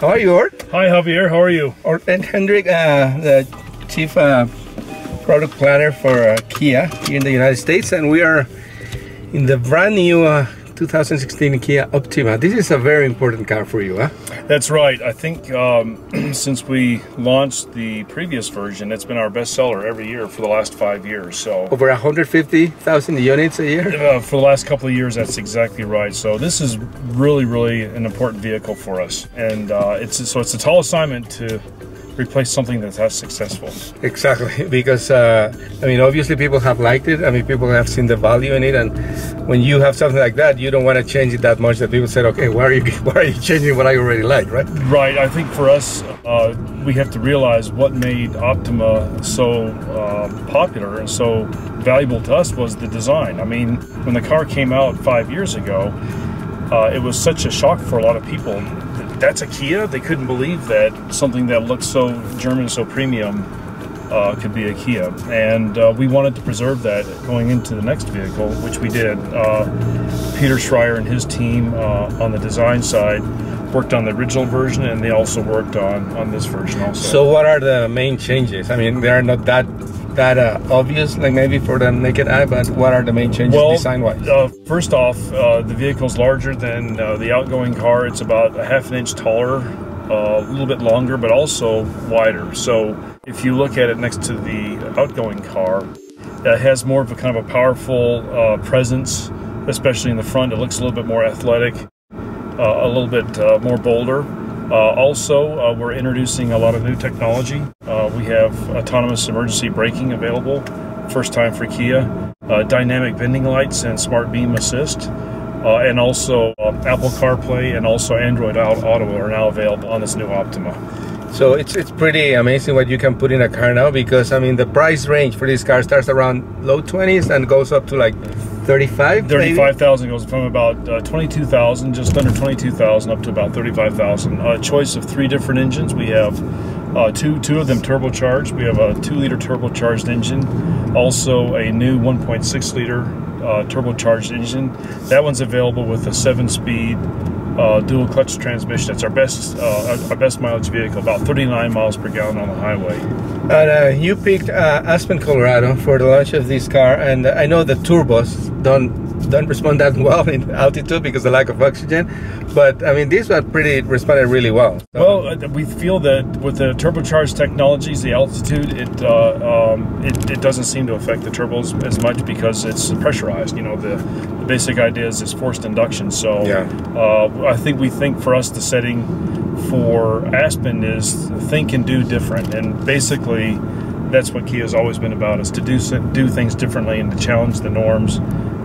How are you, Orth? Hi, Javier. How are you? Orth Hedrick, the Chief Product Planner for Kia here in the United States, and we are in the brand new 2016 Kia Optima. This is a very important car for you, huh? That's right. I think since we launched the previous version, it's been our best seller every year for the last 5 years. So over 150,000 units a year? For the last couple of years, that's exactly right. So this is really, really an important vehicle for us. And it's a tall assignment to replace something that's as successful. Exactly, because I mean, obviously people have liked it. I mean, people have seen the value in it, and when you have something like that, you don't want to change it that much that people said, okay, why are you changing what I already like, right? Right, I think for us, we have to realize what made Optima so popular and so valuable to us was the design. I mean, when the car came out 5 years ago, it was such a shock for a lot of people. That's a Kia. They couldn't believe that something that looks so German, so premium, could be a Kia. And we wanted to preserve that going into the next vehicle, which we did. Peter Schreyer and his team on the design side worked on the original version, and they also worked on this version also. So what are the main changes? I mean, they are not that obvious, like maybe for the naked eye, but what are the main changes design-wise? First off, the vehicle's larger than the outgoing car. It's about a half an inch taller, a little bit longer, but also wider. So if you look at it next to the outgoing car, it has more of a kind of a powerful presence, especially in the front. It looks a little bit more athletic, a little bit more bolder. Also, we're introducing a lot of new technology. We have autonomous emergency braking available, first time for Kia, dynamic bending lights and smart beam assist, and also Apple CarPlay and also Android Auto are now available on this new Optima. So it's pretty amazing what you can put in a car now, because I mean, the price range for this car starts around low 20s and goes up to like 35,000, goes from about 22,000, just under 22,000, up to about 35,000. A choice of three different engines. We have two of them turbocharged. We have a 2-liter turbocharged engine, also a new 1.6-liter turbocharged engine. That one's available with a 7-speed dual clutch transmission. It's our best mileage vehicle, about 39 miles per gallon on the highway. And you picked Aspen, Colorado for the launch of this car, and I know the turbos don't respond that well in altitude because of the lack of oxygen, but I mean, these one responded really well. So. Well, we feel that with the turbocharged technologies, the altitude, it doesn't seem to affect the turbos as much because it's pressurized. You know, the basic idea is it's forced induction. So yeah. I think for us the setting for Aspen is think and do different, and basically that's what Kia's always been about, is to do things differently and to challenge the norms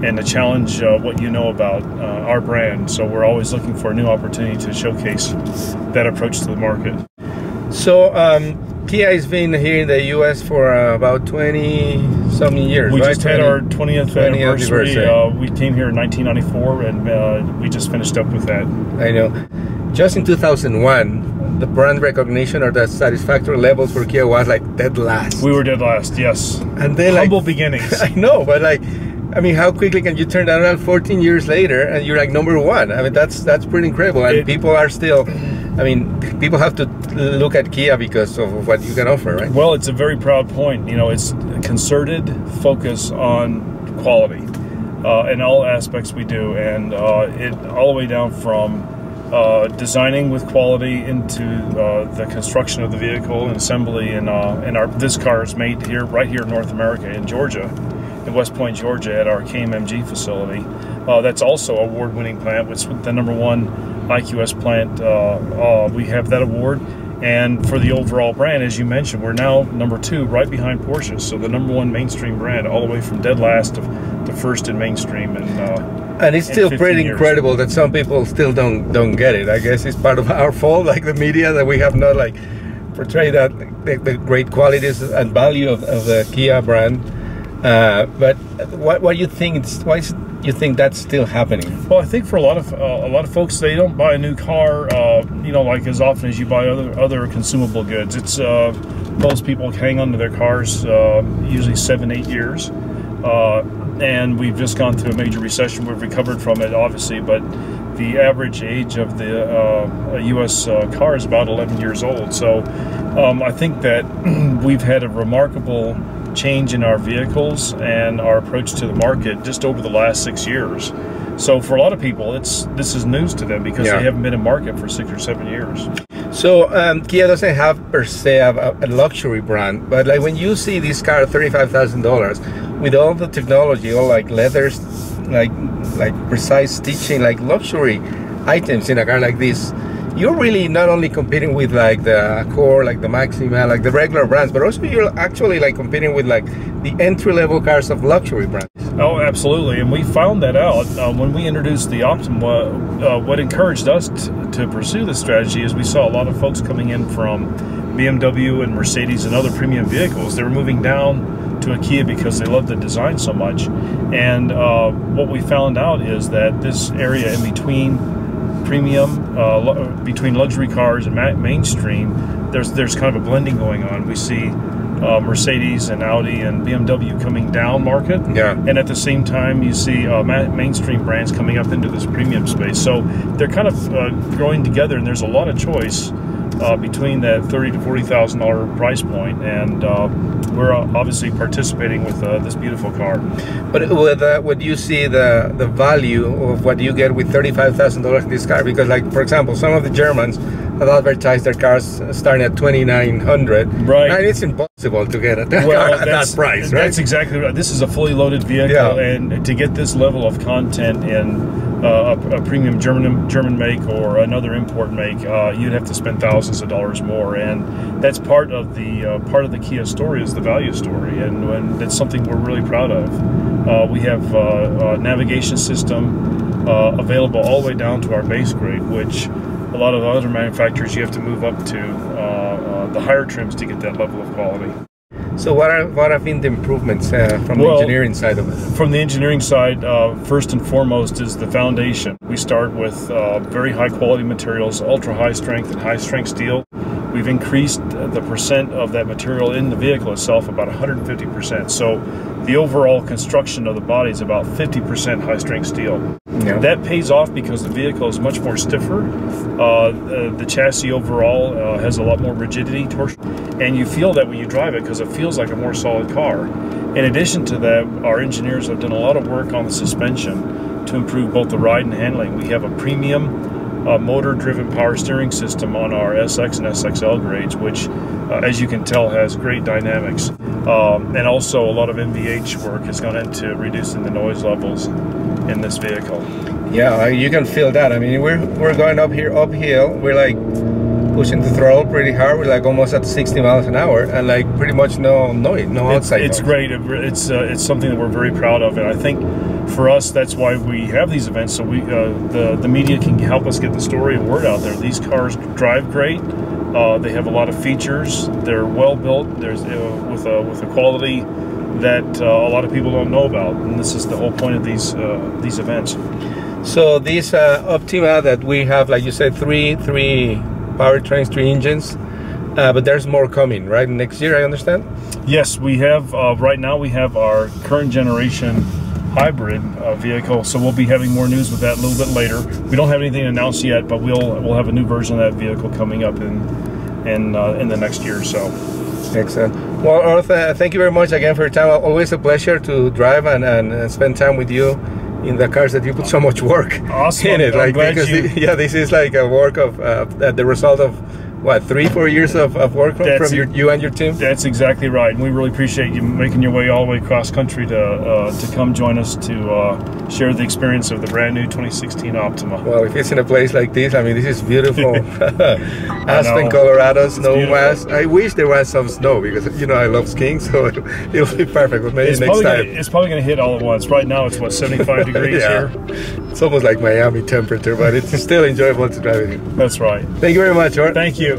and to challenge what you know about our brand. So we're always looking for a new opportunity to showcase that approach to the market. So Kia has been here in the U.S. for about 20 some years. We just had our 20th anniversary. We came here in 1994, and we just finished up with that. I know. Just in 2001, the brand recognition or the satisfactory level for Kia was like dead last. We were dead last, yes. And then humble beginnings. I know, but like, I mean, how quickly can you turn that around 14 years later and you're like #1? I mean, that's pretty incredible. And people are still, I mean, people have to look at Kia because of what you can offer, right? Well, it's a very proud point. You know, it's a concerted focus on quality in all aspects we do, and it all the way down from designing with quality into the construction of the vehicle and assembly, and this car is made here, right here in North America, in Georgia, in West Point, Georgia, at our KMMG facility. That's also an award-winning plant. It's the #1 IQS plant. We have that award, and for the overall brand, as you mentioned, we're now #2, right behind Porsche. So the #1 mainstream brand, all the way from dead last to first in mainstream, and it's still pretty incredible that some people still don't get it. I guess it's part of our fault, like the media, that we have not like portrayed that the great qualities and value of the Kia brand. But what you think? Why you think that's still happening? Well, I think for a lot of folks, they don't buy a new car, you know, like as often as you buy other consumable goods. It's most people hang on to their cars usually 7-8 years. And we've just gone through a major recession. We've recovered from it, obviously, but the average age of the U.S. car is about 11 years old. So I think that we've had a remarkable change in our vehicles and our approach to the market just over the last 6 years. So for a lot of people, this is news to them because they haven't been in market for 6 or 7 years. So Kia doesn't have per se a luxury brand, but like when you see this car, $35,000, with all the technology, all like leathers, like precise stitching, like luxury items in a car like this, you're really not only competing with like the Accord, like the Maxima, like the regular brands, but also you're actually like competing with like the entry-level cars of luxury brands. Oh, absolutely, and we found that out when we introduced the Optima. What encouraged us to pursue this strategy is we saw a lot of folks coming in from BMW and Mercedes and other premium vehicles. They were moving down to a Kia because they loved the design so much. And what we found out is that this area in between premium, between luxury cars and mainstream, there's kind of a blending going on. We see Mercedes and Audi and BMW coming down market, and at the same time you see mainstream brands coming up into this premium space. So they're kind of growing together, and there's a lot of choice between that $30,000 to $40,000 price point, and we're obviously participating with this beautiful car. But would you see the value of what you get with $35,000 in this car? Because, like for example, some of the Germans have advertised their cars starting at $2,900. Right, and it's impossible to get at that price. Right, that's exactly right. This is a fully loaded vehicle, and to get this level of content in a premium German make or another import make, you'd have to spend thousands of dollars more, and that's part of the Kia story is the value story, and that's something we're really proud of. We have a navigation system available all the way down to our base grade, which a lot of the other manufacturers you have to move up to the higher trims to get that level of quality. So what have been the improvements from the engineering side of it? From the engineering side, first and foremost is the foundation. We start with very high quality materials, ultra high strength and high strength steel. We've increased the percent of that material in the vehicle itself about 150%. So the overall construction of the body is about 50% high strength steel. Yeah. That pays off because the vehicle is much more stiffer. The chassis overall has a lot more rigidity, torsion, and you feel that when you drive it because it feels like a more solid car. In addition to that, our engineers have done a lot of work on the suspension to improve both the ride and handling. We have a premium motor-driven power steering system on our SX and SXL grades, which, as you can tell, has great dynamics. And also a lot of NVH work has gone into reducing the noise levels in this vehicle. Yeah, you can feel that. I mean, we're going up here, uphill. We're like pushing the throttle pretty hard. We're like almost at 60 miles an hour, and like pretty much no noise, no outside noise. It's great. It's something that we're very proud of, and I think for us that's why we have these events, so we the media can help us get the story and word out there. These cars drive great. They have a lot of features. They're well built. There's with a quality that a lot of people don't know about, and this is the whole point of these events. So this Optima that we have, like you said, three powertrains, three engines, but there's more coming, right? Next year, I understand? Yes, we have, right now we have our current generation hybrid vehicle, so we'll be having more news with that a little bit later. We don't have anything announced yet, but we'll have a new version of that vehicle coming up in the next year or so. Excellent. Well, Orth, thank you very much again for your time. Always a pleasure to drive and spend time with you in the cars that you put so much work in it. Like, because this is like a work of the result of what, 3-4 years of work from you and your team. That's exactly right, and we really appreciate you making your way all the way across country to come join us to share the experience of the brand new 2016 Optima. Well, if it's in a place like this, I mean, this is beautiful. Aspen, Colorado, snow mass. I wish there was some snow because you know I love skiing, so it'll be perfect. But maybe next time. It's probably going to hit all at once. Right now, it's what 75 degrees here. It's almost like Miami temperature, but it's still enjoyable to drive in. That's right. Thank you very much, Orth. Thank you.